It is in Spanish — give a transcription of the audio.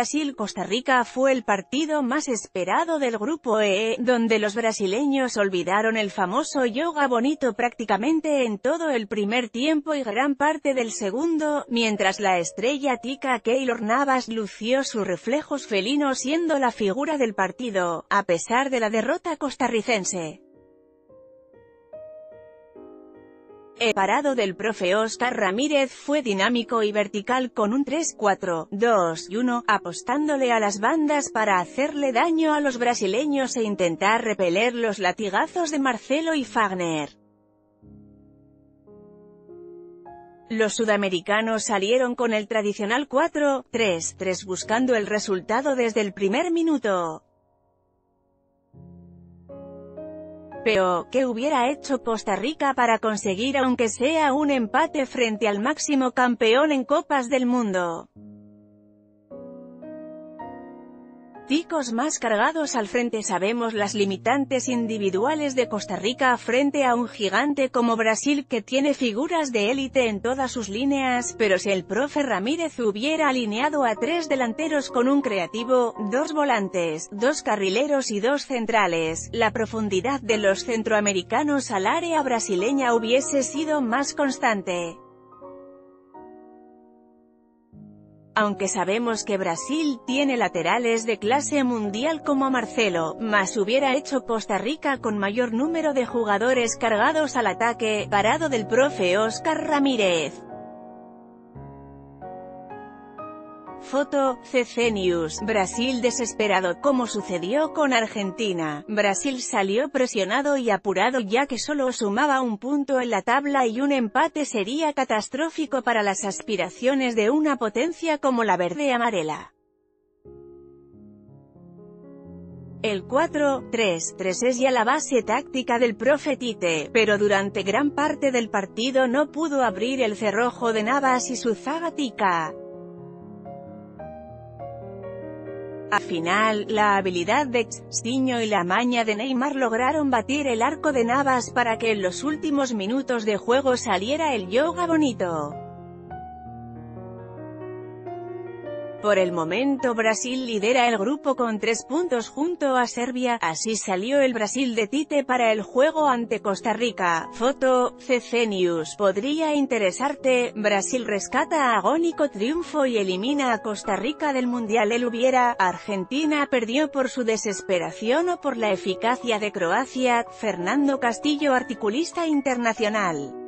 Brasil-Costa Rica fue el partido más esperado del Grupo E, donde los brasileños olvidaron el famoso joga bonito prácticamente en todo el primer tiempo y gran parte del segundo, mientras la estrella tica Keylor Navas lució sus reflejos felinos siendo la figura del partido, a pesar de la derrota costarricense. El parado del profe Oscar Ramírez fue dinámico y vertical con un 3-4-2-1, apostándole a las bandas para hacerle daño a los brasileños e intentar repeler los latigazos de Marcelo y Fagner. Los sudamericanos salieron con el tradicional 4-3-3 buscando el resultado desde el primer minuto. Pero, ¿qué hubiera hecho Costa Rica para conseguir aunque sea un empate frente al máximo campeón en Copas del Mundo? Ticos más cargados al frente. Sabemos las limitantes individuales de Costa Rica frente a un gigante como Brasil que tiene figuras de élite en todas sus líneas, pero si el profe Ramírez hubiera alineado a 3 delanteros con un creativo, 2 volantes, 2 carrileros y 2 centrales, la profundidad de los centroamericanos al área brasileña hubiese sido más constante. Aunque sabemos que Brasil tiene laterales de clase mundial como Marcelo, más hubiera hecho Costa Rica con mayor número de jugadores cargados al ataque, parado del profe Oscar Ramírez. Foto, CC News. Brasil desesperado. Como sucedió con Argentina, Brasil salió presionado y apurado ya que solo sumaba un punto en la tabla y un empate sería catastrófico para las aspiraciones de una potencia como la verde-amarela. El 4-3-3 es ya la base táctica del profe Tite, pero durante gran parte del partido no pudo abrir el cerrojo de Navas y su zaga tica. Al final, la habilidad de Oxtiño y la maña de Neymar lograron batir el arco de Navas para que en los últimos minutos de juego saliera el joga bonito. Por el momento Brasil lidera el grupo con 3 puntos junto a Serbia. Así salió el Brasil de Tite para el juego ante Costa Rica. Foto, CC News. Podría interesarte. Brasil rescata agónico triunfo y elimina a Costa Rica del Mundial. Él hubiera. Argentina perdió por su desesperación o por la eficacia de Croacia. Fernando Castillo, articulista internacional.